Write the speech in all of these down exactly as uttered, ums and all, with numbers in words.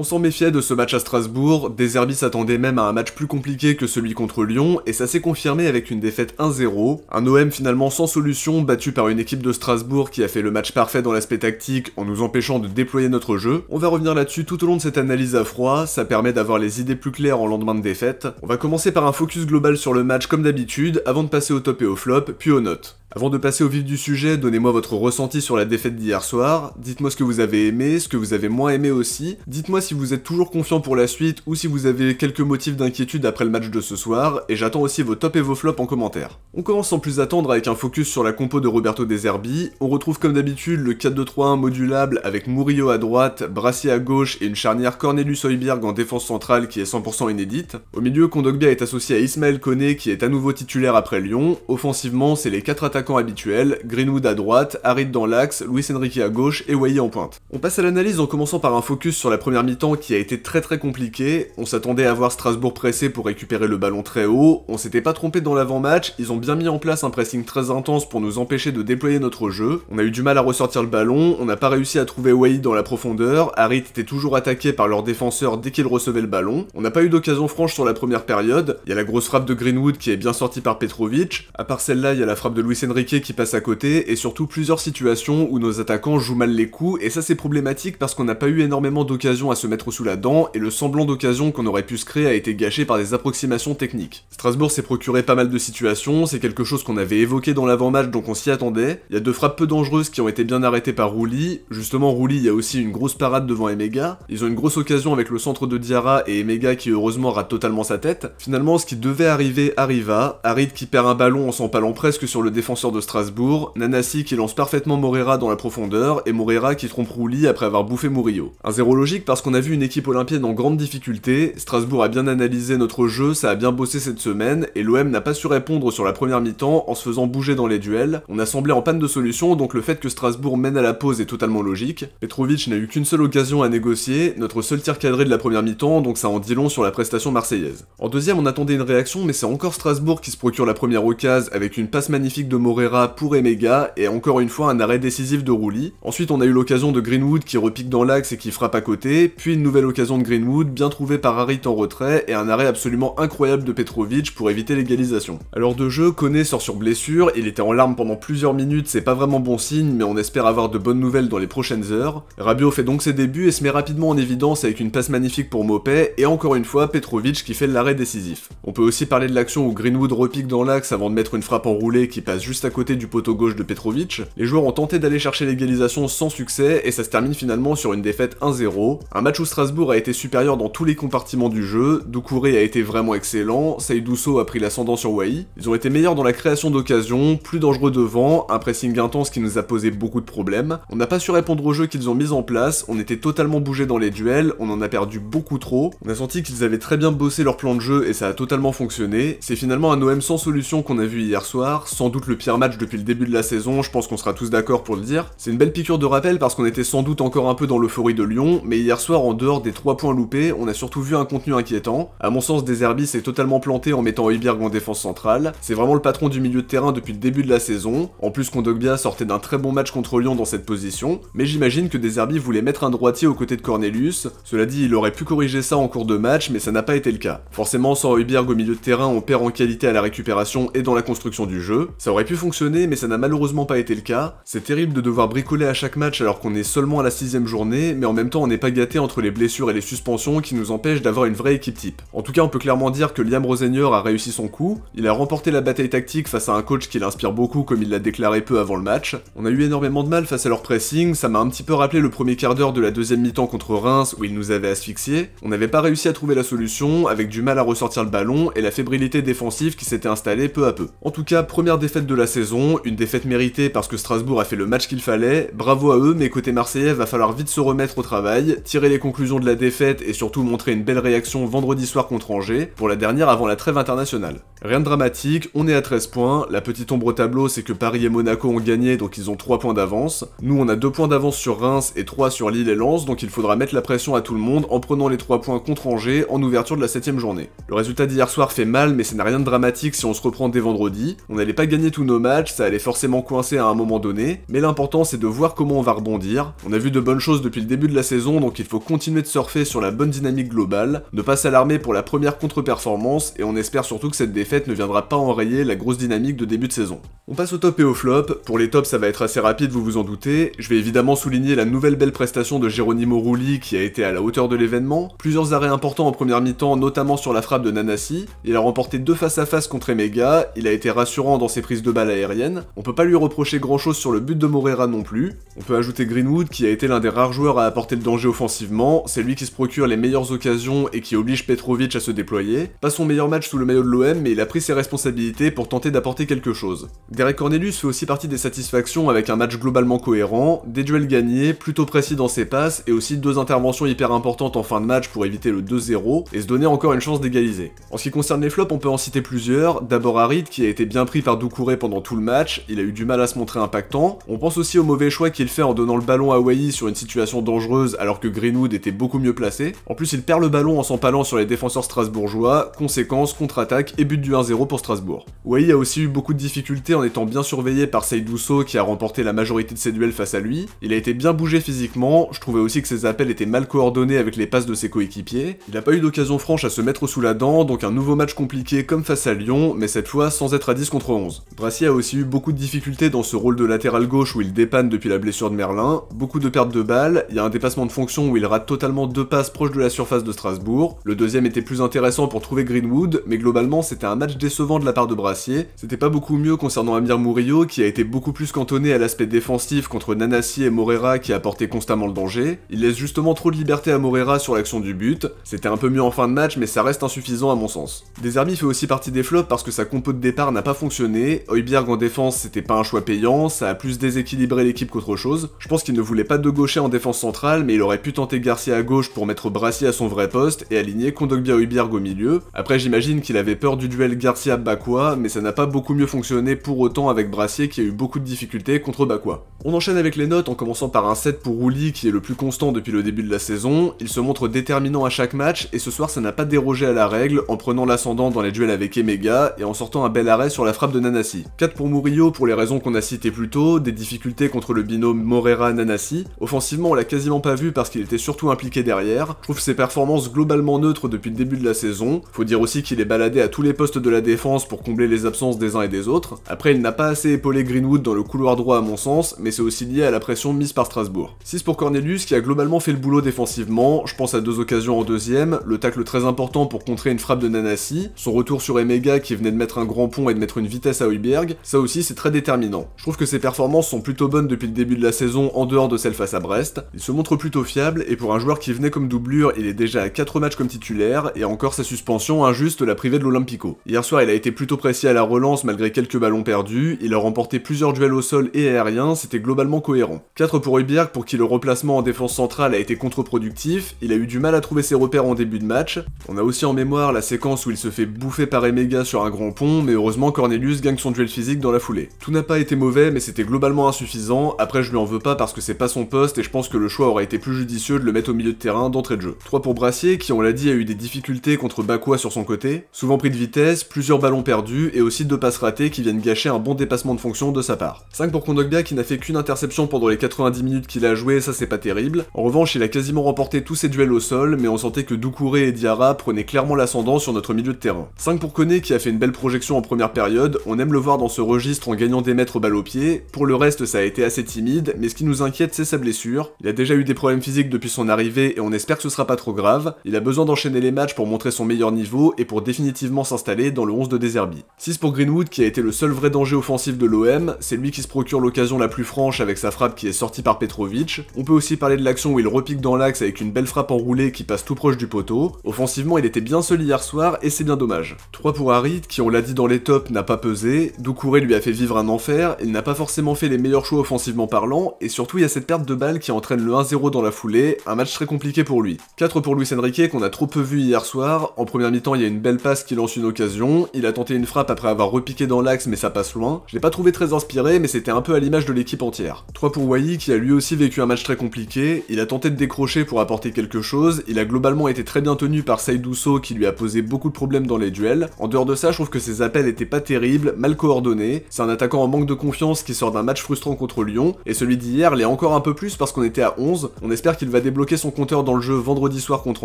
On s'en méfiait de ce match à Strasbourg, De Zerbi s'attendait même à un match plus compliqué que celui contre Lyon, et ça s'est confirmé avec une défaite un zéro, un O M finalement sans solution, battu par une équipe de Strasbourg qui a fait le match parfait dans l'aspect tactique en nous empêchant de déployer notre jeu. On va revenir là-dessus tout au long de cette analyse à froid, ça permet d'avoir les idées plus claires en lendemain de défaite. On va commencer par un focus global sur le match comme d'habitude, avant de passer au top et au flop, puis aux notes. Avant de passer au vif du sujet, donnez-moi votre ressenti sur la défaite d'hier soir, dites-moi ce que vous avez aimé, ce que vous avez moins aimé aussi, dites-moi si vous êtes toujours confiant pour la suite ou si vous avez quelques motifs d'inquiétude après le match de ce soir, et j'attends aussi vos tops et vos flops en commentaire. On commence sans plus attendre avec un focus sur la compo de Roberto De Zerbi, on retrouve comme d'habitude le quatre deux trois un modulable avec Murillo à droite, Brassier à gauche et une charnière Cornelius Hojbjerg en défense centrale qui est cent pour cent inédite. Au milieu, Kondogbia est associé à Ismaël Koné qui est à nouveau titulaire après Lyon, offensivement c'est les quatre attaques habituel, Greenwood à droite, Harit dans l'axe, Luis Enrique à gauche et Wahi en pointe. On passe à l'analyse en commençant par un focus sur la première mi-temps qui a été très très compliquée, on s'attendait à voir Strasbourg pressé pour récupérer le ballon très haut, on s'était pas trompé dans l'avant-match, ils ont bien mis en place un pressing très intense pour nous empêcher de déployer notre jeu, on a eu du mal à ressortir le ballon, on n'a pas réussi à trouver Wahi dans la profondeur, Harit était toujours attaqué par leurs défenseurs dès qu'il recevait le ballon, on n'a pas eu d'occasion franche sur la première période, il y a la grosse frappe de Greenwood qui est bien sortie par Petrovich, à part celle-là il y a la frappe de Luis Enrique qui passe à côté, et surtout plusieurs situations où nos attaquants jouent mal les coups, et ça c'est problématique parce qu'on n'a pas eu énormément d'occasions à se mettre sous la dent, et le semblant d'occasion qu'on aurait pu se créer a été gâché par des approximations techniques. Strasbourg s'est procuré pas mal de situations, c'est quelque chose qu'on avait évoqué dans l'avant-match donc on s'y attendait, il y a deux frappes peu dangereuses qui ont été bien arrêtées par Rulli, justement Rulli il y a aussi une grosse parade devant Emegha, ils ont une grosse occasion avec le centre de Diarra et Emegha qui heureusement rate totalement sa tête, finalement ce qui devait arriver arriva, Harit qui perd un ballon en s'empalant presque sur le défenseur de Strasbourg, Nanassi qui lance parfaitement Moreira dans la profondeur, et Moreira qui trompe Rulli après avoir bouffé Murillo. Un zéro logique parce qu'on a vu une équipe olympienne en grande difficulté, Strasbourg a bien analysé notre jeu, ça a bien bossé cette semaine, et l'O M n'a pas su répondre sur la première mi-temps en se faisant bouger dans les duels, on a semblé en panne de solution, donc le fait que Strasbourg mène à la pause est totalement logique. Petrovich n'a eu qu'une seule occasion à négocier, notre seul tir cadré de la première mi-temps, donc ça en dit long sur la prestation marseillaise. En deuxième on attendait une réaction, mais c'est encore Strasbourg qui se procure la première occasion avec une passe magnifique de Moreira pour Emegha, et encore une fois un arrêt décisif de Rulli. Ensuite on a eu l'occasion de Greenwood qui repique dans l'axe et qui frappe à côté, puis une nouvelle occasion de Greenwood, bien trouvée par Harit en retrait, et un arrêt absolument incroyable de Petrovich pour éviter l'égalisation. Alors de jeu, Koné sort sur blessure, il était en larmes pendant plusieurs minutes, c'est pas vraiment bon signe, mais on espère avoir de bonnes nouvelles dans les prochaines heures. Rabiot fait donc ses débuts et se met rapidement en évidence avec une passe magnifique pour Mopé, et encore une fois Petrovich qui fait l'arrêt décisif. On peut aussi parler de l'action où Greenwood repique dans l'axe avant de mettre une frappe enroulée qui passe juste à côté du poteau gauche de Petrovich, les joueurs ont tenté d'aller chercher l'égalisation sans succès et ça se termine finalement sur une défaite un zéro, un match où Strasbourg a été supérieur dans tous les compartiments du jeu, Doucouré a été vraiment excellent, Saïdou Sow a pris l'ascendant sur Wahi, ils ont été meilleurs dans la création d'occasions, plus dangereux devant, un pressing intense qui nous a posé beaucoup de problèmes, on n'a pas su répondre au jeu qu'ils ont mis en place, on était totalement bougé dans les duels, on en a perdu beaucoup trop, on a senti qu'ils avaient très bien bossé leur plan de jeu et ça a totalement fonctionné, c'est finalement un O M sans solution qu'on a vu hier soir, sans doute le pire match depuis le début de la saison, je pense qu'on sera tous d'accord pour le dire. C'est une belle piqûre de rappel parce qu'on était sans doute encore un peu dans l'euphorie de Lyon, mais hier soir, en dehors des trois points loupés, on a surtout vu un contenu inquiétant. À mon sens, De Zerbi s'est totalement planté en mettant Hojbjerg en défense centrale, c'est vraiment le patron du milieu de terrain depuis le début de la saison, en plus Kondogbia sortait d'un très bon match contre Lyon dans cette position, mais j'imagine que De Zerbi voulait mettre un droitier aux côtés de Cornelius, cela dit il aurait pu corriger ça en cours de match, mais ça n'a pas été le cas. Forcément, sans Hojbjerg au milieu de terrain, on perd en qualité à la récupération et dans la construction du jeu. Ça aurait pu fonctionner mais ça n'a malheureusement pas été le cas, c'est terrible de devoir bricoler à chaque match alors qu'on est seulement à la sixième journée, mais en même temps on n'est pas gâté entre les blessures et les suspensions qui nous empêchent d'avoir une vraie équipe type. En tout cas on peut clairement dire que Liam Rosenior a réussi son coup, il a remporté la bataille tactique face à un coach qui l'inspire beaucoup comme il l'a déclaré peu avant le match, on a eu énormément de mal face à leur pressing, ça m'a un petit peu rappelé le premier quart d'heure de la deuxième mi-temps contre Reims où ils nous avaient asphyxiés, on n'avait pas réussi à trouver la solution avec du mal à ressortir le ballon et la fébrilité défensive qui s'était installée peu à peu. En tout cas première défaite de la saison, une défaite méritée parce que Strasbourg a fait le match qu'il fallait, bravo à eux mais côté marseillais va falloir vite se remettre au travail, tirer les conclusions de la défaite et surtout montrer une belle réaction vendredi soir contre Angers, pour la dernière avant la trêve internationale. Rien de dramatique, on est à treize points, la petite ombre au tableau c'est que Paris et Monaco ont gagné donc ils ont trois points d'avance, nous on a deux points d'avance sur Reims et trois sur Lille et Lens donc il faudra mettre la pression à tout le monde en prenant les trois points contre Angers en ouverture de la septième journée. Le résultat d'hier soir fait mal mais ça n'a rien de dramatique si on se reprend dès vendredi, on n'allait pas gagner tous nos matchs, ça allait forcément coincer à un moment donné, mais l'important c'est de voir comment on va rebondir, on a vu de bonnes choses depuis le début de la saison donc il faut continuer de surfer sur la bonne dynamique globale, ne pas s'alarmer pour la première contre-performance, et on espère surtout que cette défaite ne viendra pas enrayer la grosse dynamique de début de saison. On passe au top et au flop. Pour les tops, ça va être assez rapide, vous vous en doutez. Je vais évidemment souligner la nouvelle belle prestation de Geronimo Rulli qui a été à la hauteur de l'événement. Plusieurs arrêts importants en première mi-temps, notamment sur la frappe de Nanassi. Il a remporté deux face-à-face contre Emegha, il a été rassurant dans ses prises de balles aériennes. On peut pas lui reprocher grand-chose sur le but de Moreira non plus. On peut ajouter Greenwood qui a été l'un des rares joueurs à apporter le danger offensivement, c'est lui qui se procure les meilleures occasions et qui oblige Petrovich à se déployer. Pas son meilleur match sous le maillot de l'O M, mais il a pris ses responsabilités pour tenter d'apporter quelque chose. Derrick Cornelius fait aussi partie des satisfactions avec un match globalement cohérent, des duels gagnés, plutôt précis dans ses passes et aussi deux interventions hyper importantes en fin de match pour éviter le deux zéro et se donner encore une chance d'égaliser. En ce qui concerne les flops, on peut en citer plusieurs. D'abord Harit qui a été bien pris par Doucouré pendant tout le match, il a eu du mal à se montrer impactant. On pense aussi au mauvais choix qu'il fait en donnant le ballon à Wahi sur une situation dangereuse alors que Greenwood était beaucoup mieux placé. En plus, il perd le ballon en s'empalant sur les défenseurs strasbourgeois, conséquence, contre-attaque et but du un zéro pour Strasbourg. Wahi a aussi eu beaucoup de difficultés en étant bien surveillé par Saïdou Sow qui a remporté la majorité de ses duels face à lui. Il a été bien bougé physiquement, je trouvais aussi que ses appels étaient mal coordonnés avec les passes de ses coéquipiers. Il n'a pas eu d'occasion franche à se mettre sous la dent, donc un nouveau match compliqué comme face à Lyon, mais cette fois sans être à dix contre onze. Brassier a aussi eu beaucoup de difficultés dans ce rôle de latéral gauche où il dépanne depuis la blessure de Merlin, beaucoup de pertes de balles, il y a un dépassement de fonction où il rate totalement deux passes proches de la surface de Strasbourg. Le deuxième était plus intéressant pour trouver Greenwood, mais globalement c'était un match décevant de la part de Brassier. C'était pas beaucoup mieux concernant Amir Murillo qui a été beaucoup plus cantonné à l'aspect défensif contre Nanassi et Moreira qui apportaient constamment le danger. Il laisse justement trop de liberté à Moreira sur l'action du but, c'était un peu mieux en fin de match mais ça reste insuffisant à mon sens. De Zerbi fait aussi partie des flops parce que sa compo de départ n'a pas fonctionné, Hojbjerg en défense c'était pas un choix payant, ça a plus déséquilibré l'équipe qu'autre chose. Je pense qu'il ne voulait pas de gaucher en défense centrale mais il aurait pu tenter Garcia à gauche pour mettre Brassier à son vrai poste et aligner Kondogbia Hojbjerg au milieu. Après j'imagine qu'il avait peur du duel Garcia-Bakwa mais ça n'a pas beaucoup mieux fonctionné pour autant avec Brassier qui a eu beaucoup de difficultés contre Bakwa. On enchaîne avec les notes en commençant par un sept pour Rulli qui est le plus constant depuis le début de la saison, il se montre déterminant à chaque match et ce soir ça n'a pas dérogé à la règle en prenant l'ascendant dans les duels avec Emegha et en sortant un bel arrêt sur la frappe de Nanassi. quatre pour Murillo pour les raisons qu'on a citées plus tôt, des difficultés contre le binôme Moreira-Nanassi. Offensivement on l'a quasiment pas vu parce qu'il était surtout impliqué derrière, je trouve ses performances globalement neutres depuis le début de la saison, faut dire aussi qu'il est baladé à tous les postes de la défense pour combler les absences des uns et des autres. Après il n'a pas assez épaulé Greenwood dans le couloir droit à mon sens, mais c'est aussi lié à la pression mise par Strasbourg. six pour Cornelius qui a globalement fait le boulot défensivement, je pense à deux occasions en deuxième, le tacle très important pour contrer une frappe de Nanassi, son retour sur Emegha qui venait de mettre un grand pont et de mettre une vitesse à Hojbjerg, ça aussi c'est très déterminant. Je trouve que ses performances sont plutôt bonnes depuis le début de la saison en dehors de celle face à Brest, il se montre plutôt fiable et pour un joueur qui venait comme doublure il est déjà à quatre matchs comme titulaire et encore sa suspension injuste l'a privé de l'Olympico. Hier soir il a été plutôt précis à la relance malgré quelques ballons perdus, il a remporté plusieurs duels au sol et aérien, c'était globalement cohérent. quatre pour Hojbjerg pour qui le remplacement en défense centrale a été contre-productif, il a eu du mal à trouver ses repères en début de match, on a aussi en mémoire la séquence où il se fait bouffer par Emegha sur un grand pont mais heureusement Cornelius gagne son duel physique dans la foulée. Tout n'a pas été mauvais mais c'était globalement insuffisant, après je lui en veux pas parce que c'est pas son poste et je pense que le choix aurait été plus judicieux de le mettre au milieu de terrain d'entrée de jeu. trois pour Brassier qui on l'a dit a eu des difficultés contre Bakwa sur son côté, souvent pris de vitesse, plusieurs ballons perdus et aussi deux passes ratées qui viennent gâcher un bon dépassement de fonction de sa part. cinq pour Kondogbia qui n'a fait qu'une interception pendant les quatre-vingt-dix minutes qu'il a joué, ça c'est pas terrible. En revanche il a quasiment remporté tous ses duels au sol mais on sentait que Doucouré et Diarra prenaient clairement l'ascendant sur notre milieu de terrain. cinq pour Koné qui a fait une belle projection en première période, on aime le voir dans ce registre en gagnant des mètres au balle au pied, pour le reste ça a été assez timide mais ce qui nous inquiète c'est sa blessure, il a déjà eu des problèmes physiques depuis son arrivée et on espère que ce sera pas trop grave, il a besoin d'enchaîner les matchs pour montrer son meilleur niveau et pour définitivement s'installer dans le onze de De Zerbi. six pour Greenwood qui a été le seul vrai danger offensif de l'O M, c'est lui qui se procure l'occasion la plus franche avec sa frappe qui est sortie par Petrovich. On peut aussi parler de l'action où il repique dans l'axe avec une belle frappe enroulée qui passe tout proche du poteau. Offensivement il était bien seul hier soir et c'est bien dommage. trois pour Harit qui on l'a dit dans les tops n'a pas pesé, Doucouré lui a fait vivre un enfer, il n'a pas forcément fait les meilleurs choix offensivement parlant et surtout il y a cette perte de balle qui entraîne le un zéro dans la foulée, un match très compliqué pour lui. quatre pour Luis Enrique qu'on a trop peu vu hier soir, en première mi-temps il y a une belle passe qui lance une occasion, il a tenté une frappe après avoir repiqué dans l'axe mais ça passe loin, je l'ai pas trouvé très inspiré mais c'était un peu à l'image de l'équipe entière. trois pour Wahi qui a lui aussi vécu un match très compliqué, il a tenté de décrocher pour apporter quelque chose, il a globalement été très bien tenu par Saïdou Sow qui lui a posé beaucoup de problèmes dans les duels, en dehors de ça je trouve que ses appels étaient pas terribles, mal coordonnés, c'est un attaquant en manque de confiance qui sort d'un match frustrant contre Lyon, et celui d'hier l'est encore un peu plus parce qu'on était à onze, on espère qu'il va débloqué son compteur dans le jeu vendredi soir contre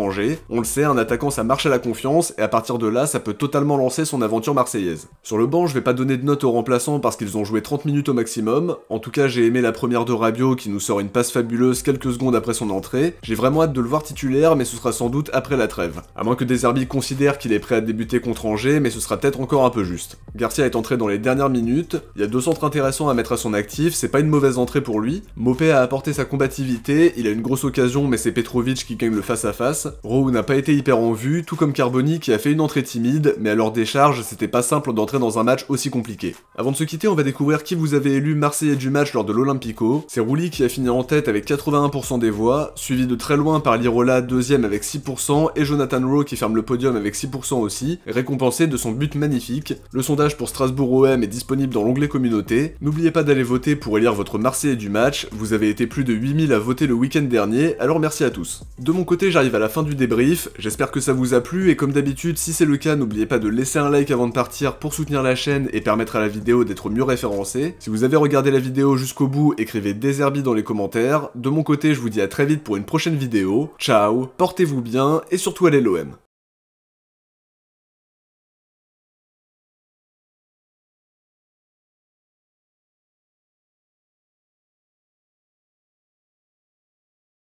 Angers. On le sait, un attaquant ça marche à la confiance, et à partir de là, ça peut totalement lancer son aventure marseillaise. Sur le banc, je vais pas donner de notes aux remplaçants parce qu'ils ont joué trente minutes au maximum. En tout cas, j'ai aimé la première de Rabiot qui nous sort une passe fabuleuse quelques secondes après son entrée. J'ai vraiment hâte de le voir titulaire, mais ce sera sans doute après la trêve. À moins que De Zerbi considère qu'il est prêt à débuter contre Angers, mais ce sera peut-être encore un peu juste. Garcia est entré dans les dernières minutes, il y a deux centres intéressants à mettre à son actif, c'est pas une mauvaise entrée pour lui. Mopé a apporté sa combativité, il a une grosse occasion mais c'est Petrovich qui gagne le face-à-face. Rowe n'a pas été hyper en vue, tout comme Carboni qui a fait une entrée timide, mais à leur décharge, c'était pas simple d'entrer dans un match aussi compliqué. Avant de se quitter, on va découvrir qui vous avez élu Marseillais du match lors de l'Olympico. C'est Rulli qui a fini en tête avec quatre-vingt-un pour cent des voix, suivi de très loin par Lirola deuxième avec six pour cent et Jonathan Rowe qui ferme le podium avec six pour cent aussi, récompensé de son but magnifique. Le sondage pour Strasbourg O M est disponible dans l'onglet communauté. N'oubliez pas d'aller voter pour élire votre Marseillais du match, vous avez été plus de huit mille à voter le week-end dernier, alors merci à tous. De mon côté, j'arrive à la fin du débrief, j'espère que ça vous a plu et comme d'habitude, si c'est le cas, n'oubliez pas de laisser un like avant de partir pour soutenir la chaîne et permettre à la vidéo d'être mieux référencée. Si vous avez regardé la vidéo jusqu'au bout, écrivez De Zerbi dans les commentaires. De mon côté, je vous dis à très vite pour une prochaine vidéo. Ciao, portez-vous bien et surtout allez l'O M.